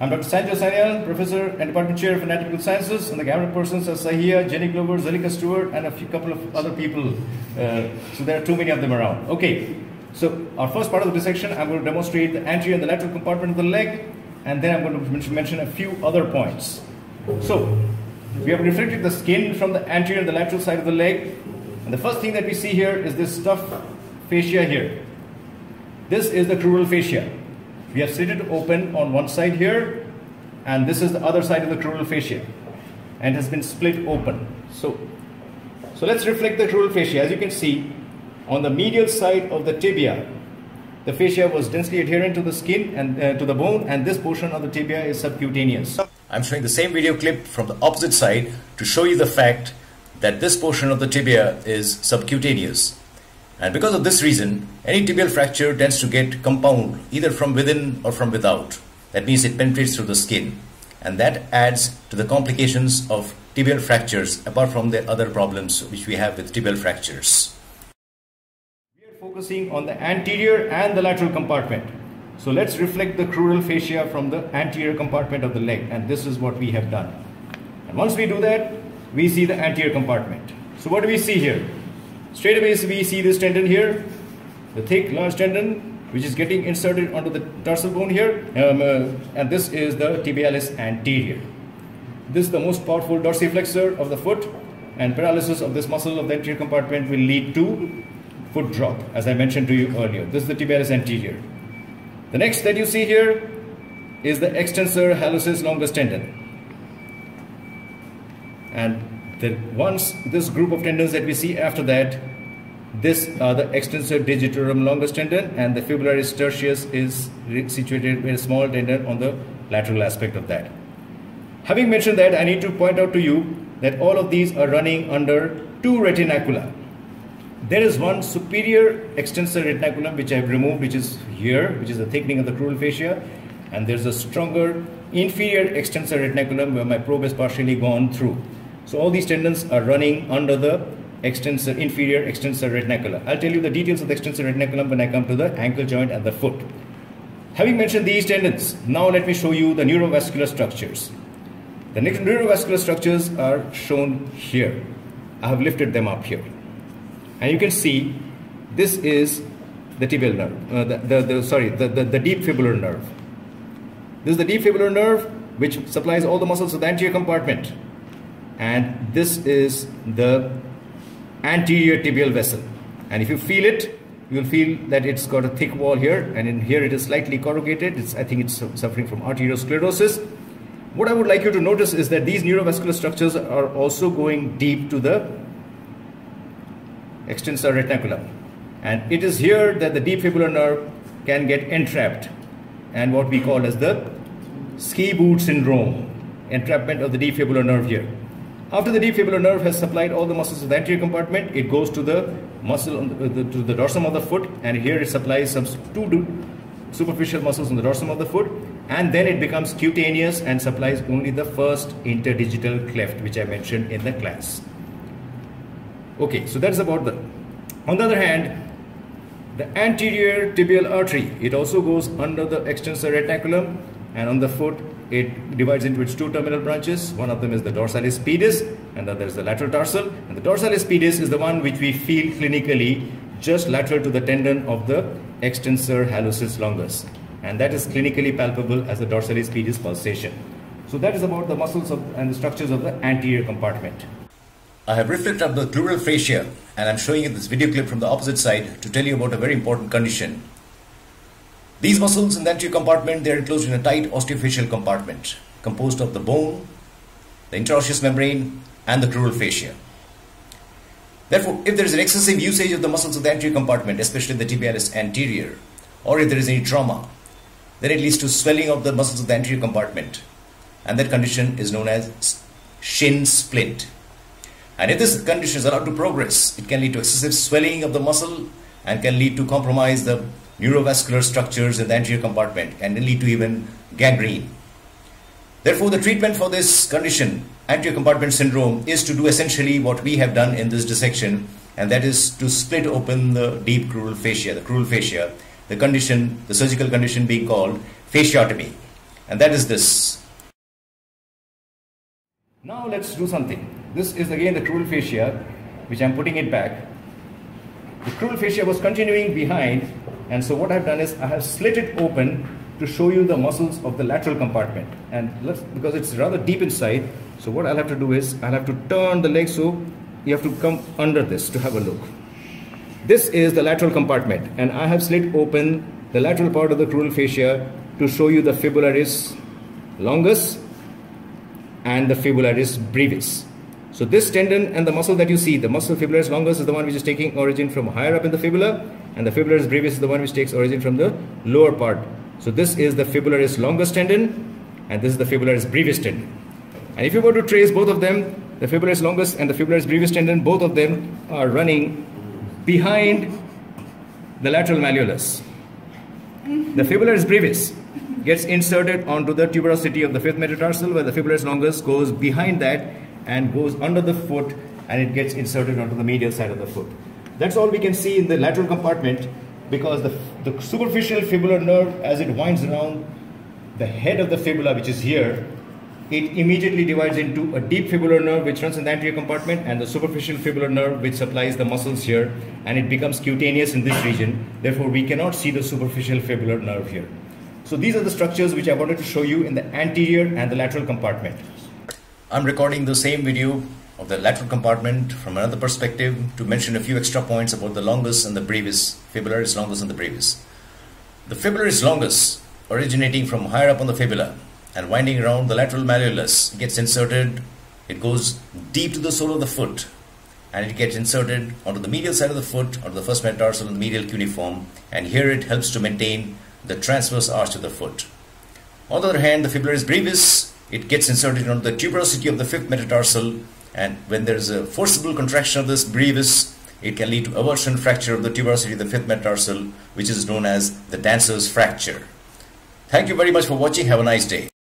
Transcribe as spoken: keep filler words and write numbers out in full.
I'm Doctor Sanjoy Sanyal, Professor and Department Chair of Anatomical Sciences, and the camera persons are Sahira, Jenny Glover, Zelika Stewart, and a few couple of other people. Uh, so there are too many of them around. Okay, so our first part of the dissection, I'm going to demonstrate the anterior and the lateral compartment of the leg, and then I'm going to mention a few other points. So, we have reflected the skin from the anterior and the lateral side of the leg, and the first thing that we see here is this stuffed fascia here. This is the crural fascia. We have slit it open on one side here, and this is the other side of the crural fascia, and has been split open. So, so let's reflect the crural fascia. As you can see, on the medial side of the tibia, the fascia was densely adherent to the skin and uh, to the bone, and this portion of the tibia is subcutaneous. I'm showing the same video clip from the opposite side to show you the fact that this portion of the tibia is subcutaneous. And because of this reason, any tibial fracture tends to get compound either from within or from without. That means it penetrates through the skin. And that adds to the complications of tibial fractures, apart from the other problems which we have with tibial fractures. We are focusing on the anterior and the lateral compartment. So let's reflect the crural fascia from the anterior compartment of the leg. And this is what we have done. And once we do that, we see the anterior compartment. So what do we see here? Straight away we see this tendon here, the thick large tendon which is getting inserted onto the tarsal bone here, um, uh, and this is the tibialis anterior. This is the most powerful dorsiflexor of the foot, and paralysis of this muscle of the anterior compartment will lead to foot drop, as I mentioned to you earlier. This is the tibialis anterior. The next that you see here is the extensor hallucis longus tendon. And then once this group of tendons that we see after that, this are the extensor digitorum longus tendon, and the fibularis tertius is situated with a small tendon on the lateral aspect of that. Having mentioned that, I need to point out to you that all of these are running under two retinacula. There is one superior extensor retinaculum which I have removed, which is here, which is the thickening of the crural fascia, and there is a stronger inferior extensor retinaculum where my probe has partially gone through. So all these tendons are running under the extensor, inferior extensor retinaculum. I'll tell you the details of the extensor retinaculum when I come to the ankle joint and the foot. Having mentioned these tendons, now let me show you the neurovascular structures. The neurovascular structures are shown here. I have lifted them up here. And you can see this is the tibial nerve, uh, the, the, the, sorry, the, the, the deep fibular nerve. This is the deep fibular nerve which supplies all the muscles of the anterior compartment. And this is the anterior tibial vessel. And if you feel it, you'll feel that it's got a thick wall here, and in here it is slightly corrugated. It's, I think it's suffering from arteriosclerosis. What I would like you to notice is that these neurovascular structures are also going deep to the extensor retinaculum. And it is here that the deep fibular nerve can get entrapped, and what we call as the ski boot syndrome, entrapment of the deep fibular nerve here. After the deep fibular nerve has supplied all the muscles of the anterior compartment, it goes to the muscle, on the, to the dorsum of the foot, and here it supplies some two superficial muscles on the dorsum of the foot, and then it becomes cutaneous and supplies only the first interdigital cleft, which I mentioned in the class. Okay, so that's about the. On the other hand, the anterior tibial artery, it also goes under the extensor retinaculum, and on the foot, it divides into its two terminal branches. One of them is the dorsalis pedis, and the other is the lateral tarsal. And the dorsalis pedis is the one which we feel clinically just lateral to the tendon of the extensor hallucis longus. And that is clinically palpable as the dorsalis pedis pulsation. So that is about the muscles of, and the structures of the anterior compartment. I have reflected up the crural fascia, and I'm showing you this video clip from the opposite side to tell you about a very important condition. These muscles in the anterior compartment, they are enclosed in a tight osteofacial compartment composed of the bone, the interosseous membrane, and the crural fascia. Therefore, if there is an excessive usage of the muscles of the anterior compartment, especially the tibialis anterior, or if there is any trauma, then it leads to swelling of the muscles of the anterior compartment, and that condition is known as shin splint. And if this condition is allowed to progress, it can lead to excessive swelling of the muscle and can lead to compromise the neurovascular structures in the anterior compartment, and can lead to even gangrene. Therefore, the treatment for this condition, anterior compartment syndrome, is to do essentially what we have done in this dissection, and that is to split open the deep crural fascia, the crural fascia, the condition, the surgical condition being called fasciotomy. and that is this. Now let's do something. This is again the crural fascia, which I'm putting it back. The crural fascia was continuing behind, and so what I've done is I have slit it open to show you the muscles of the lateral compartment, and let's, because it's rather deep inside, so what I'll have to do is I'll have to turn the leg, so you have to come under this to have a look. This is the lateral compartment, and I have slit open the lateral part of the crural fascia to show you the fibularis longus and the fibularis brevis. So this tendon and the muscle that you see, the muscle fibularis longus is the one which is taking origin from higher up in the fibula, and the fibularis brevis is the one which takes origin from the lower part. So this is the fibularis longus tendon, and this is the fibularis brevis tendon. And if you were to trace both of them, the fibularis longus and the fibularis brevis tendon, both of them are running behind the lateral malleolus. The fibularis brevis gets inserted onto the tuberosity of the fifth metatarsal, where the fibularis longus goes behind that and goes under the foot, and it gets inserted onto the medial side of the foot. That's all we can see in the lateral compartment, because the, the superficial fibular nerve, as it winds around the head of the fibula, which is here, it immediately divides into a deep fibular nerve which runs in the anterior compartment, and the superficial fibular nerve which supplies the muscles here, and it becomes cutaneous in this region. Therefore, we cannot see the superficial fibular nerve here. So these are the structures which I wanted to show you in the anterior and the lateral compartment. I'm recording the same video of the lateral compartment from another perspective to mention a few extra points about the longus and the brevis, fibularis longus and the brevis. The fibularis longus, originating from higher up on the fibula and winding around the lateral malleolus, gets inserted, it goes deep to the sole of the foot, and it gets inserted onto the medial side of the foot, onto the first metatarsal and the medial cuneiform, and here it helps to maintain the transverse arch of the foot. On the other hand, the fibularis brevis, it gets inserted onto the tuberosity of the fifth metatarsal, and when there is a forcible contraction of this brevis, it can lead to avulsion fracture of the tuberosity of the fifth metatarsal, which is known as the dancer's fracture. Thank you very much for watching. Have a nice day.